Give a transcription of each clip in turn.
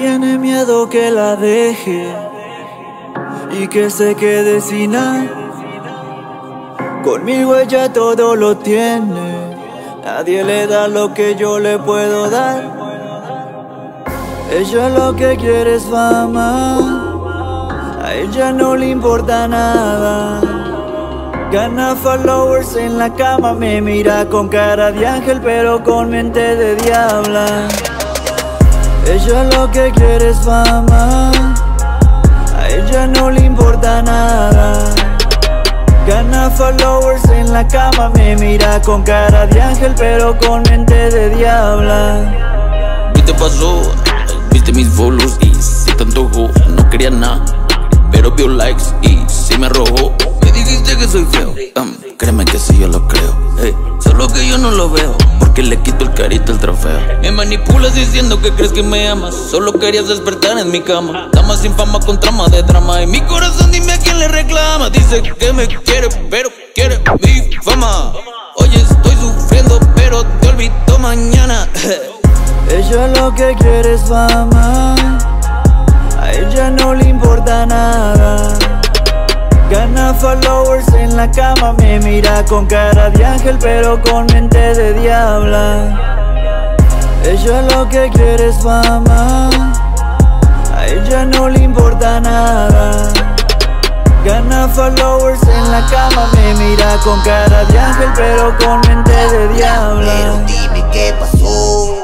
tiene miedo que la deje y que se quede sin nada. Conmigo ella todo lo tiene, nadie le da lo que yo le puedo dar. Ella lo que quiere es fama, a ella no le importa nada. Gana followers en la cama, me mira con cara de ángel pero con mente de diabla. Ella lo que quiere es fama, a ella no le importa nada. Gana followers en la cama, me mira con cara de ángel pero con mente de diabla. ¿Qué te pasó? Viste mis bolos y se te antojó. No quería nada, pero vio likes y se me arrojó. Me dijiste que soy feo, créeme que sí yo lo creo, hey. Solo que yo no lo veo, porque le quito el carito al trofeo. Me manipulas diciendo que crees que me amas, solo querías despertar en mi cama. Dama sin fama con trama de drama, y mi corazón dime a quién le reclama. Dice que me quiere, pero quiere mi fama. Hoy estoy sufriendo, pero te olvido mañana. Ella lo que quiere es fama, a ella no le importa nada. Gana followers en la cama, me mira con cara de ángel pero con mente de diabla. Ella lo que quiere es fama, a ella no le importa nada. Gana followers en la cama, me mira con cara de ángel pero con mente de diabla. Pero dime qué pasó.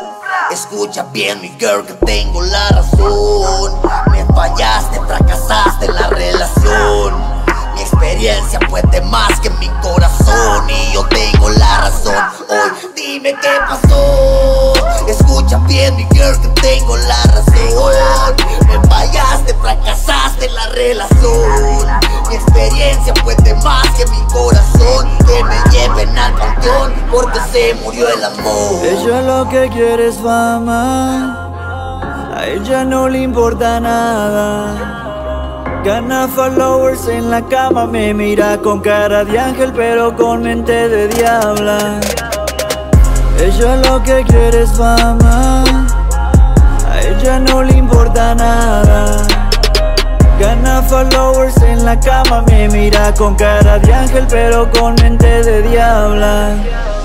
Escucha bien, mi girl, que tengo la razón. Me fallaste, fracasaste en la relación. Mi experiencia puede más que mi corazón, y yo tengo la razón. Hoy dime qué pasó. Escucha bien, mi girl, que tengo la razón. Me fallaste, fracasaste en la relación. Mi experiencia puede más que mi corazón. Que me lleven al panteón porque se murió el amor. Ella lo que quiere es fama, a ella no le importa nada. Gana followers en la cama, me mira con cara de ángel pero con mente de diabla. Ella lo que quiere es fama, a ella no le importa nada. Gana followers en la cama, me mira con cara de ángel pero con mente de diabla.